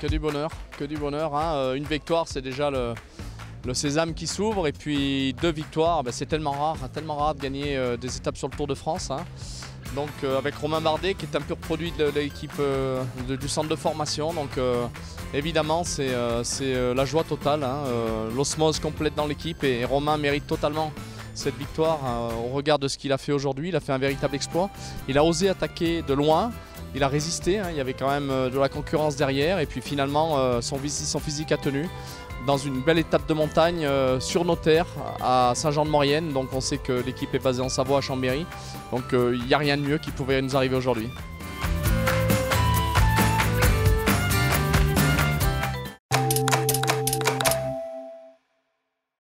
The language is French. que du bonheur hein. Une victoire, c'est déjà le sésame qui s'ouvre, et puis deux victoires, ben, c'est tellement rare de gagner des étapes sur le Tour de France. Hein. Donc avec Romain Bardet qui est un pur produit de l'équipe du centre de formation, donc évidemment c'est la joie totale, hein, l'osmose complète dans l'équipe, et Romain mérite totalement cette victoire au regard de ce qu'il a fait aujourd'hui. Il a fait un véritable exploit, il a osé attaquer de loin, il a résisté, hein, il y avait quand même de la concurrence derrière, et puis finalement son physique a tenu dans une belle étape de montagne sur nos terres à Saint-Jean-de-Maurienne. Donc on sait que l'équipe est basée en Savoie à Chambéry, donc il n'y a rien de mieux qui pouvait nous arriver aujourd'hui.